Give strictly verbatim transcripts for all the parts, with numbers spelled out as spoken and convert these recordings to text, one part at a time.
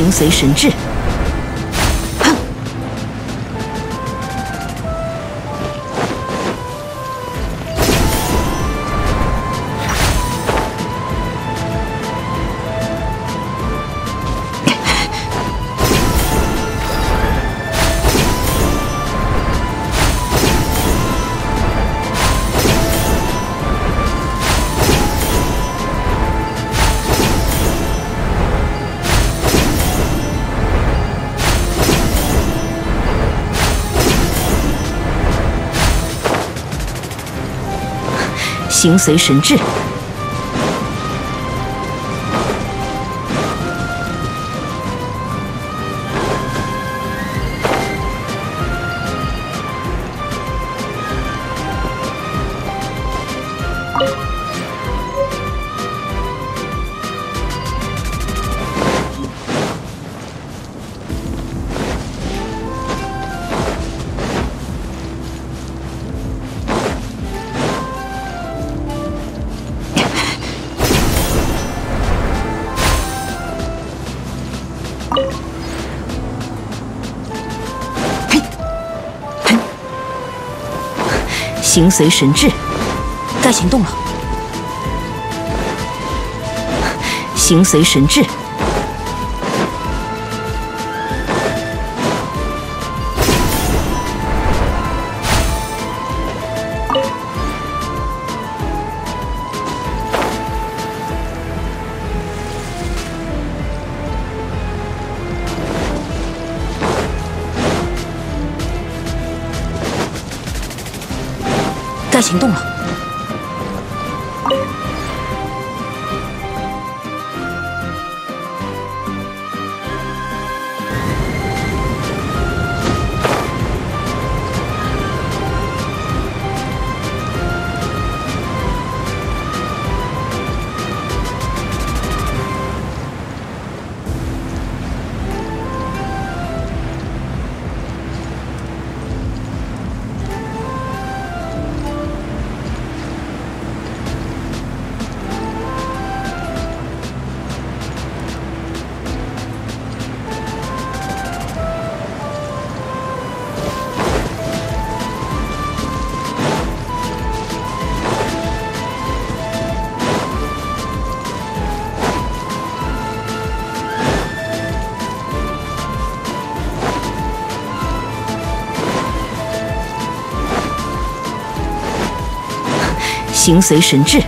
形随神智。 形随神智。 形随神智，该行动了。形随神智。 该行动了。形随神智。 形随神智。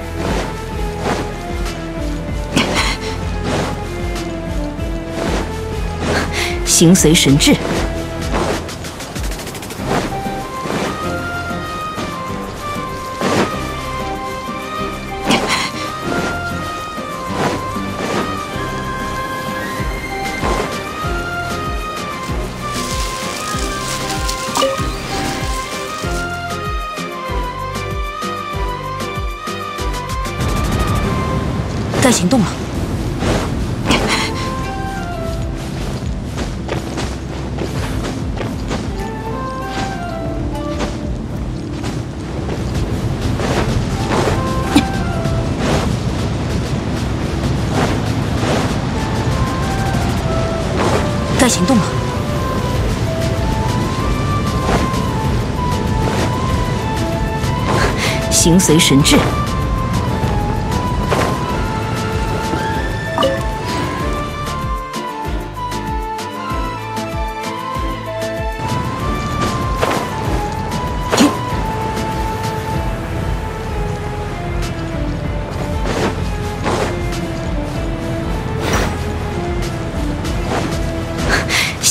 该行动了。该行动了。 形随神智。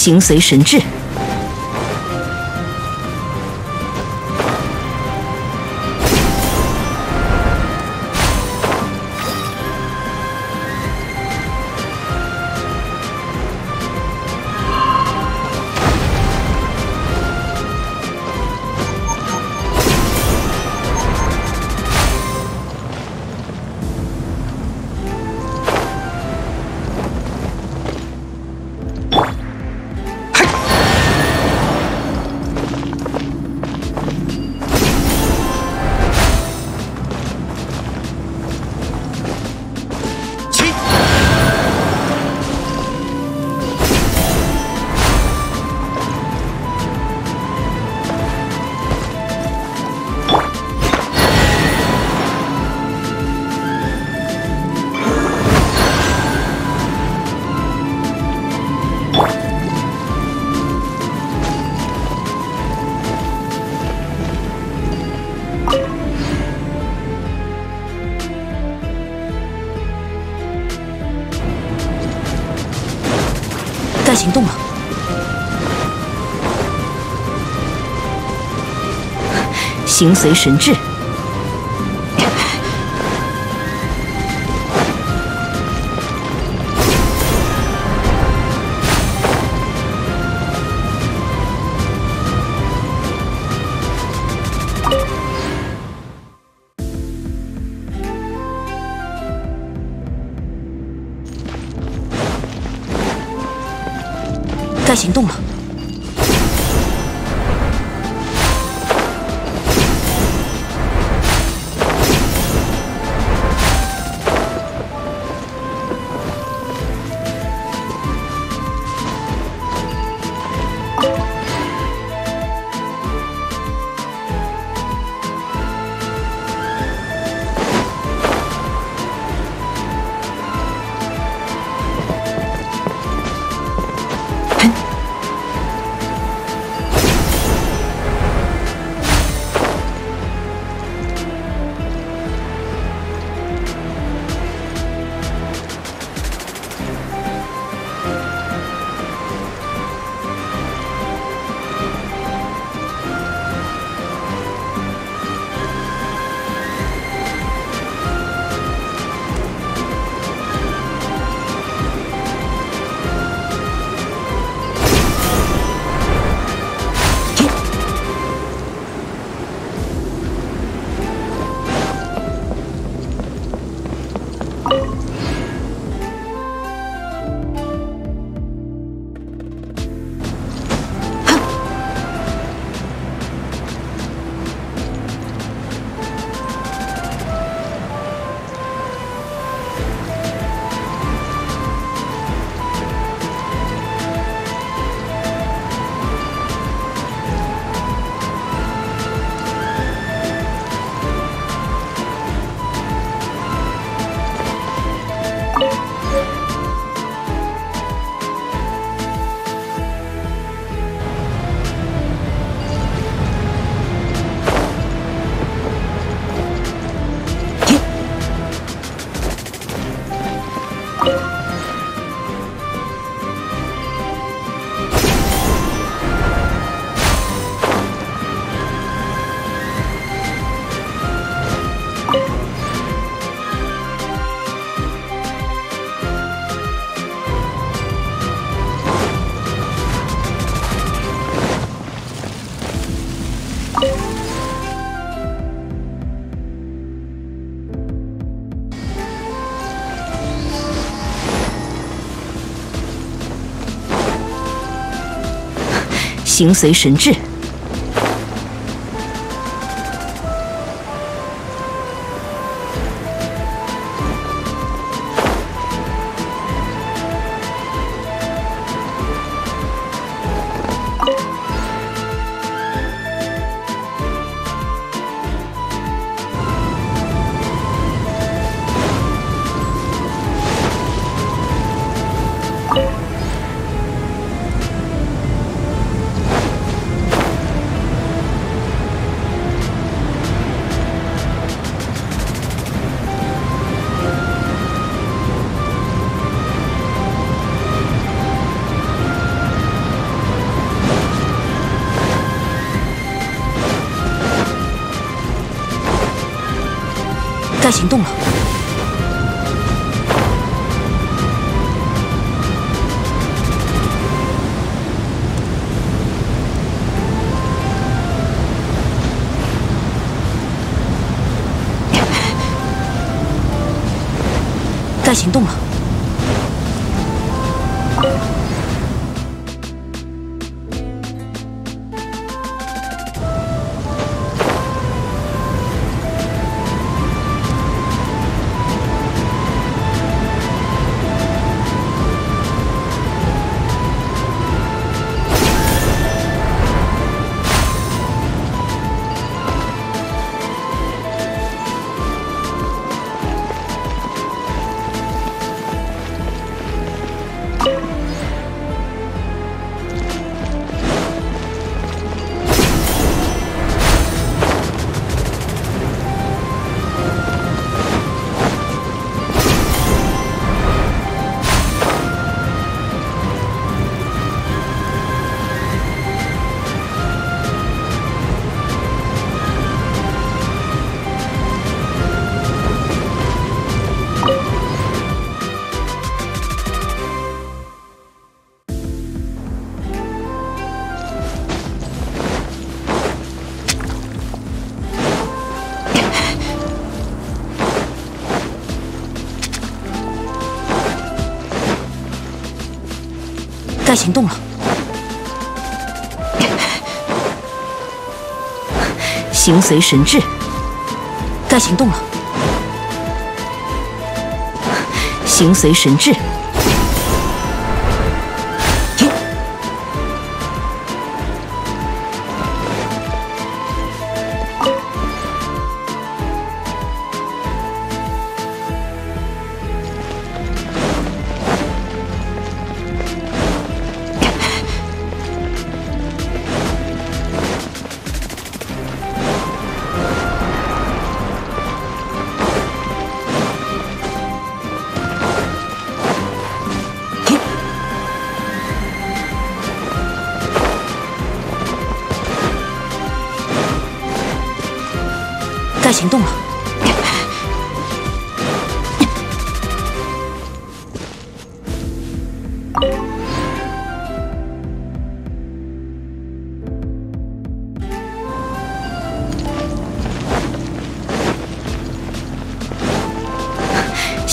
形随神智。 Hey! 行动了。形随神至。 该行动了。形随神至。 该行动了。该行动了。该行动了。形随神至，该行动了。形随神至。 该行动了。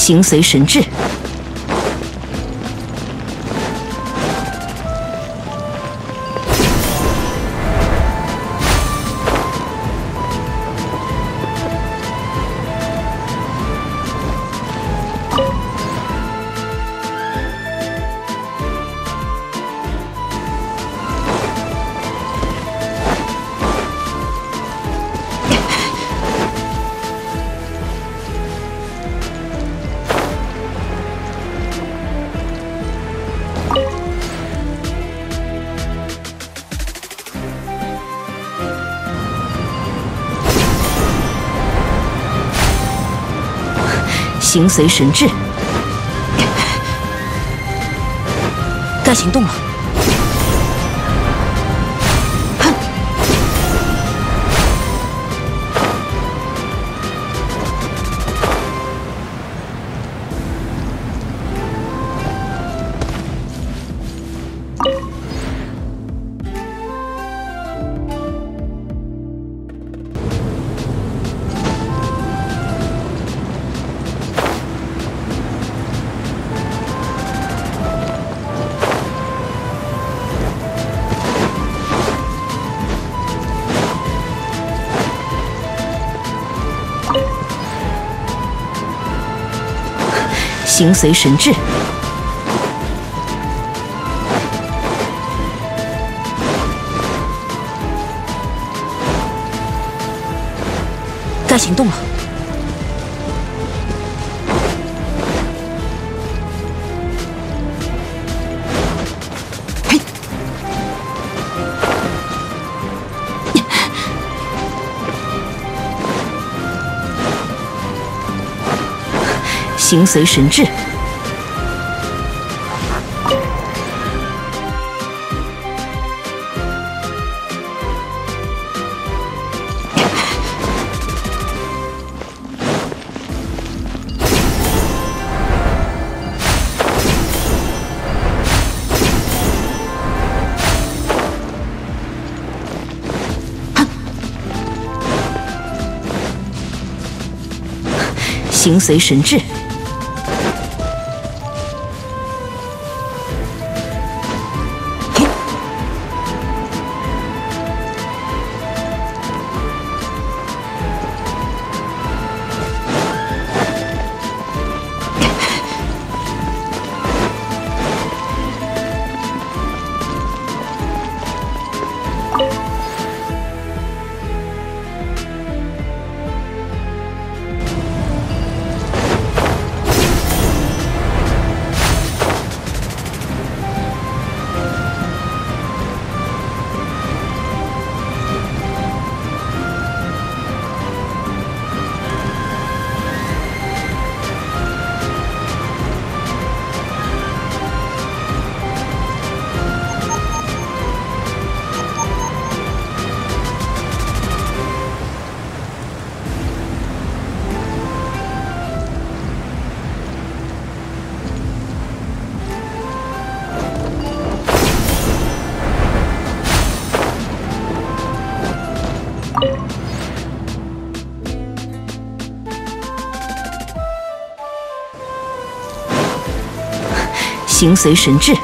形随神至。 形随神至，该行动了。哼！形随神至，该行动了。嘿，形随神至。 形随神至，形随神至。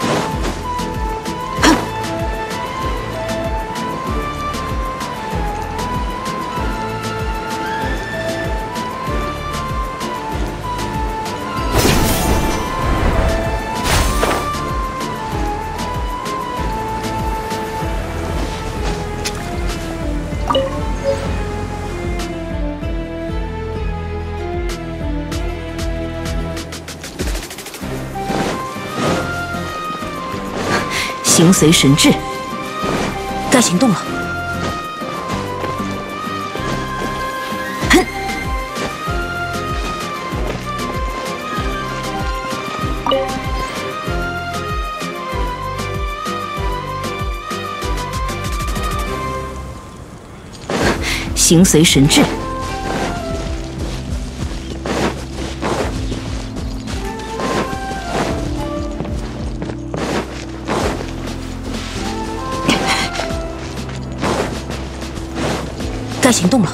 形随神智，该行动了。哼！形随神智。 行动了，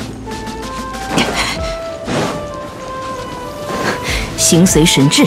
形随神智。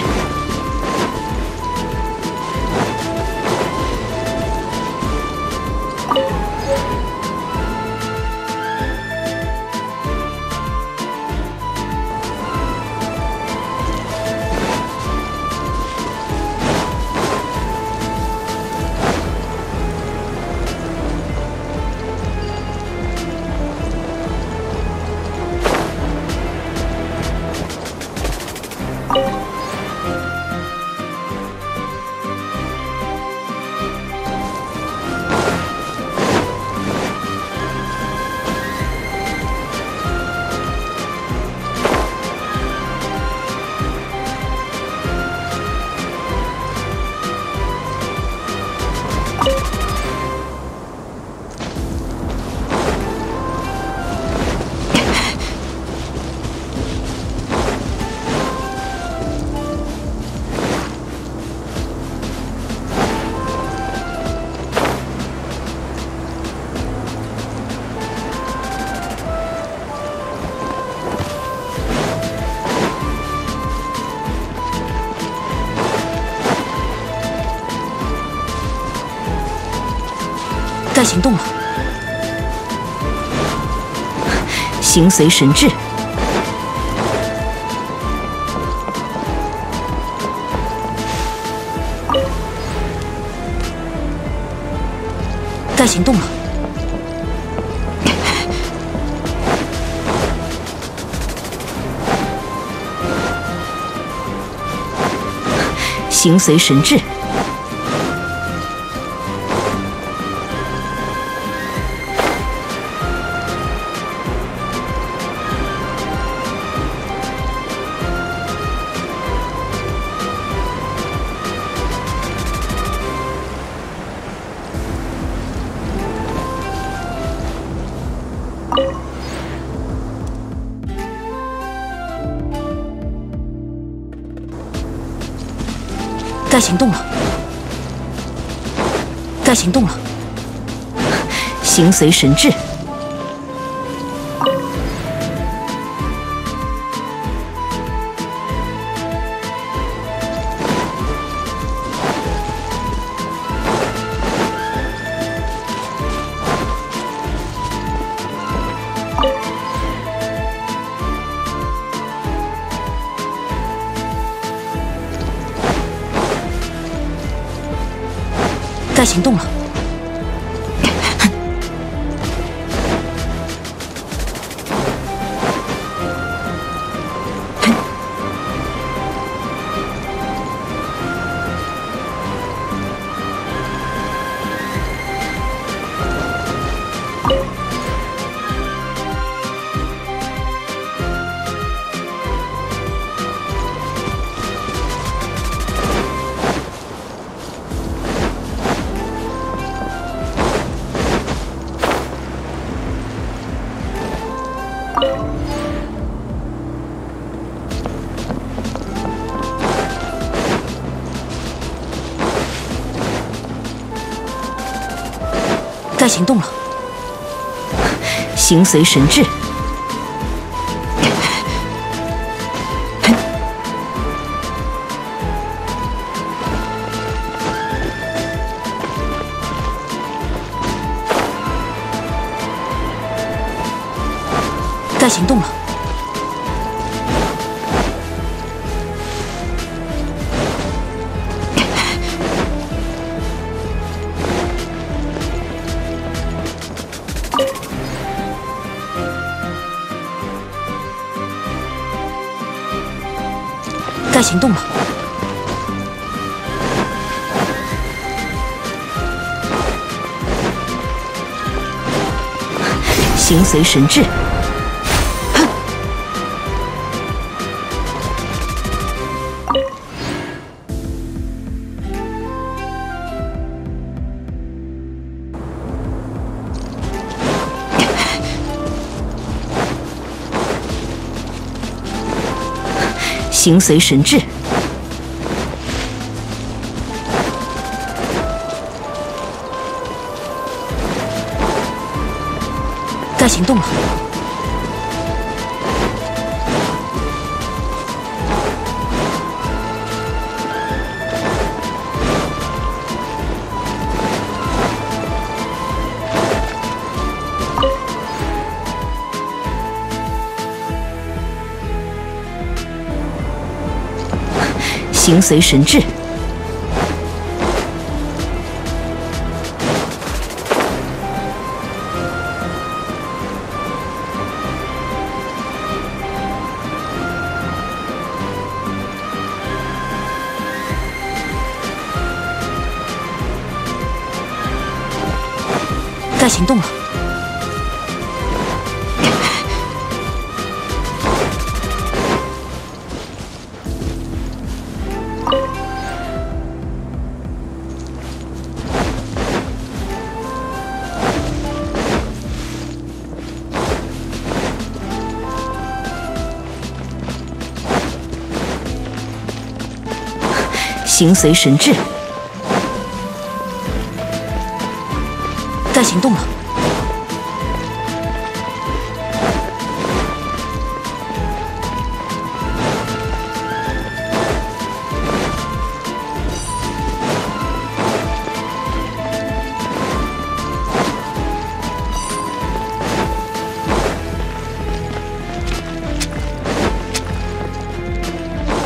该行动了，形随神智。 该行动了，形随神智。 该行动了，该行动了，形随神智。 该行动了，该行动了，形随神智。 该行动了，该行动了。形随神智。 形随神智。 该行动了。形随神智。 该行动了。形随神智。 该行动了。形随神智。 形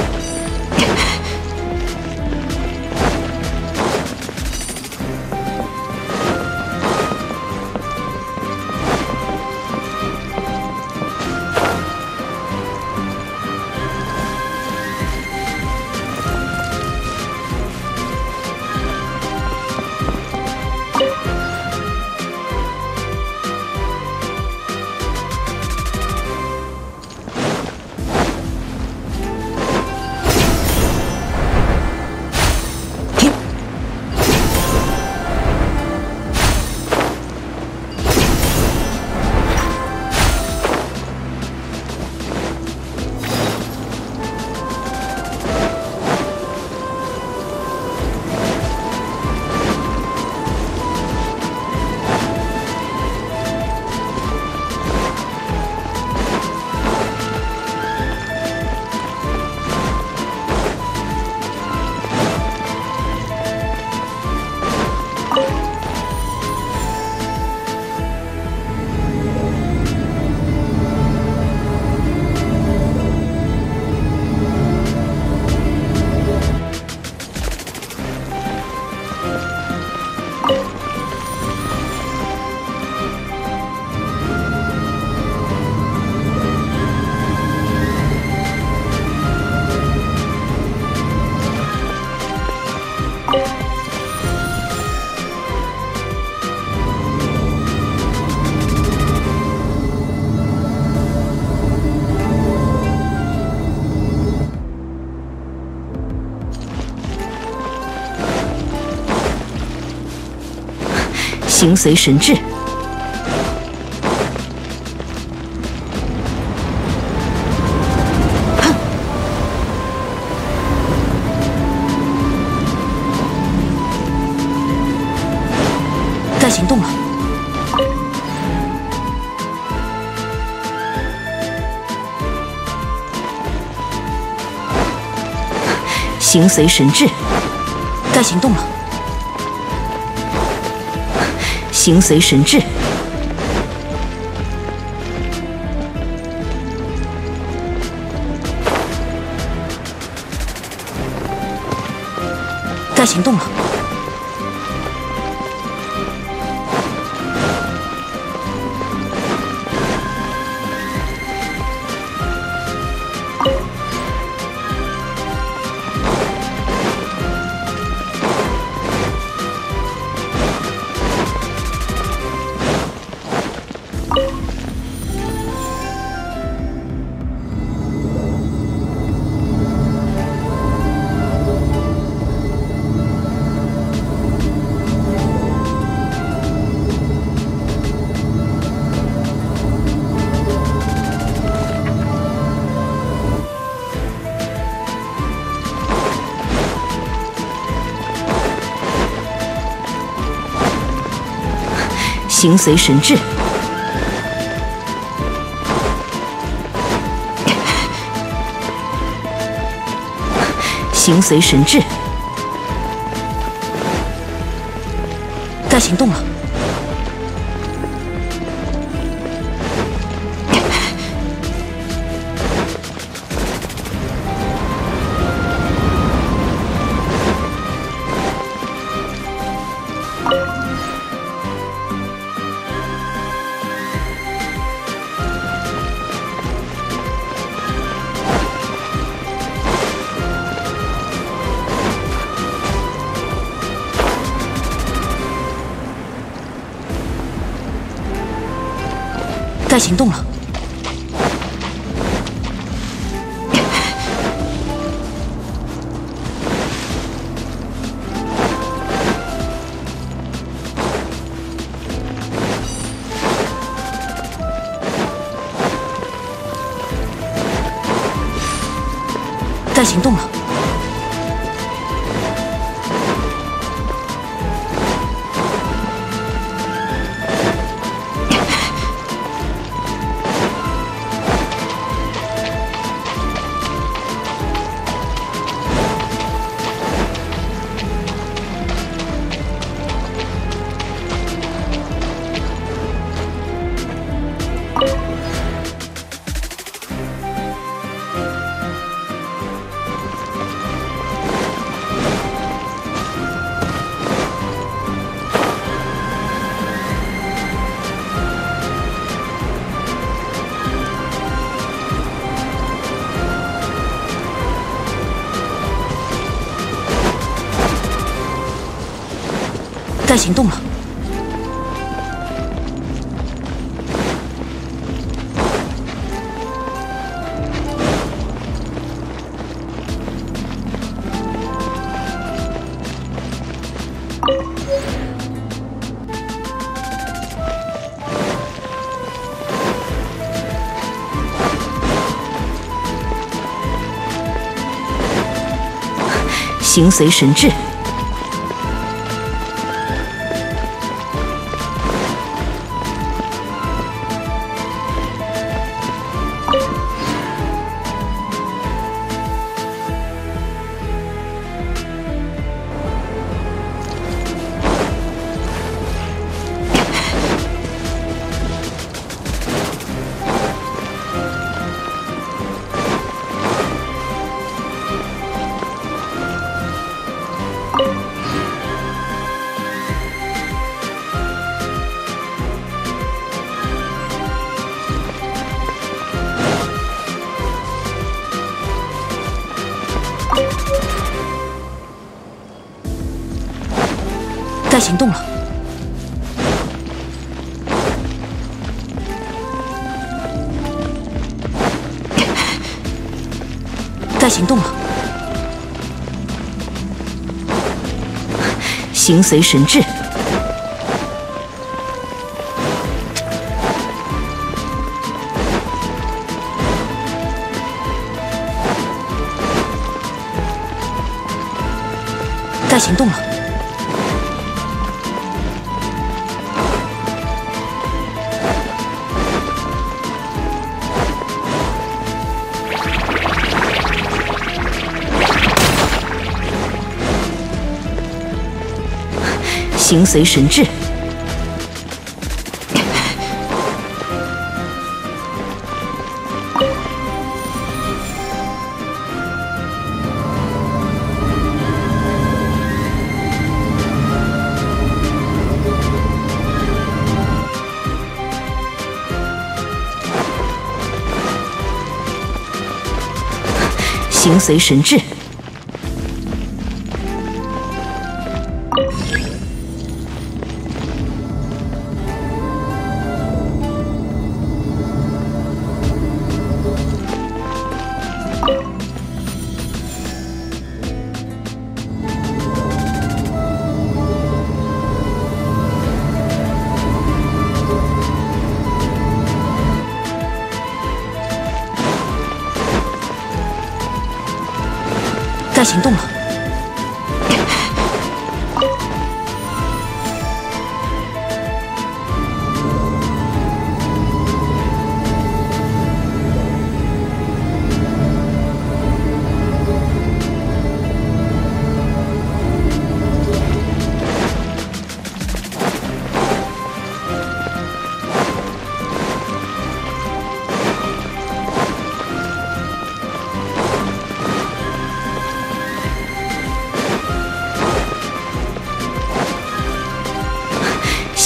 随神智，该行动了。形随神智，该行动了。形随神至。形随神至，该行动了。该行动了。该行动了。 该行动了。形随神至。 该行动了。 该行动了，形随神至。该行动了，形随神至，形随神至。 该行动了，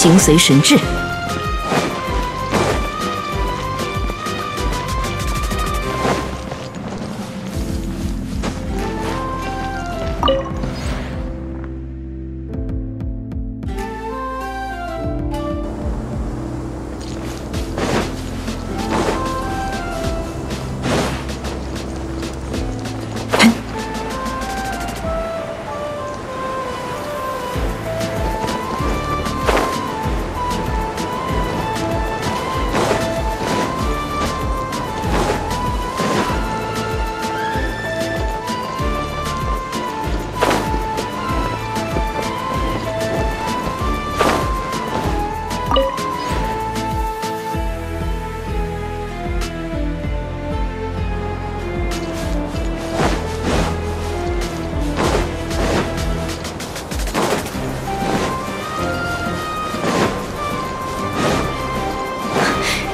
形随神至。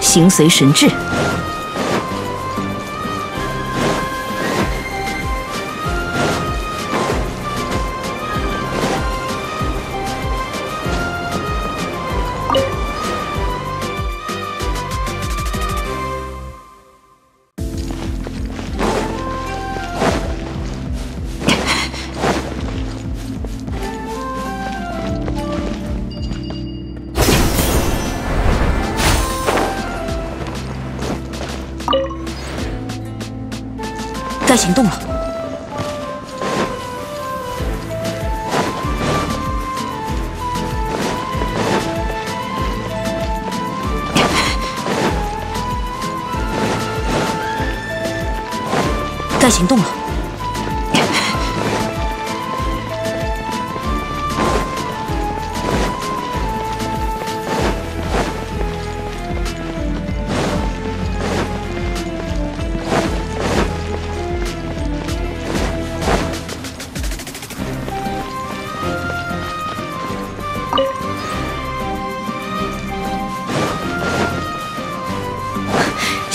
形随神至。 该行动了。该行动了。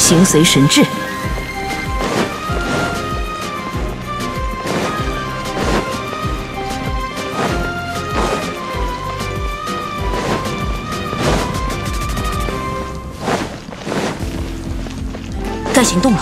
形随神至。 该行动了。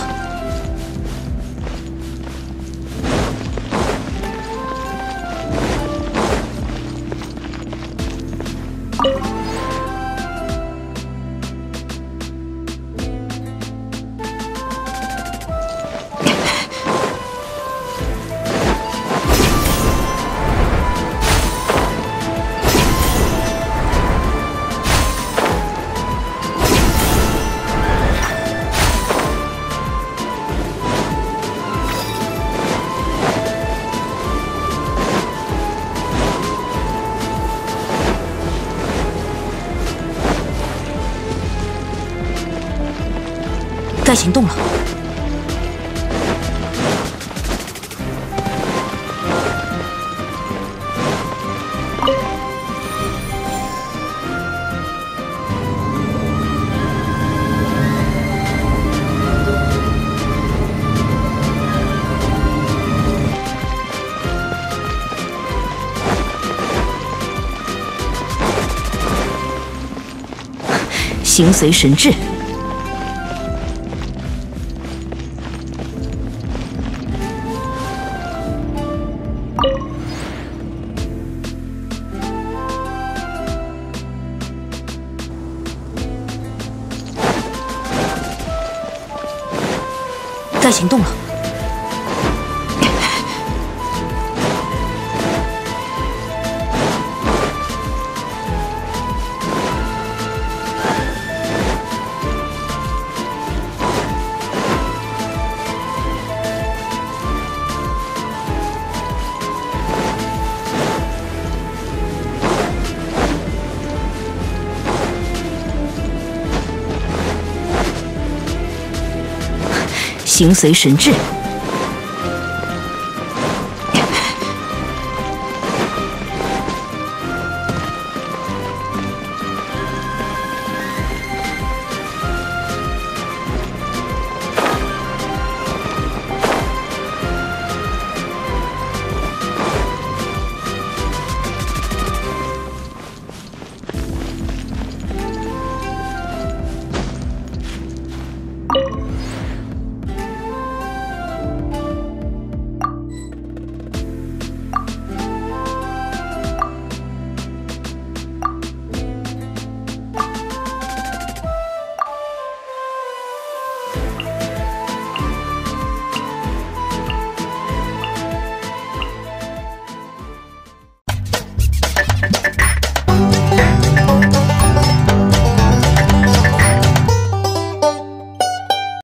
该行动了。形随神至。 该行动了。形随神至。